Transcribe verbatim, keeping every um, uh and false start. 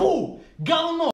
Fou! Garde-moi!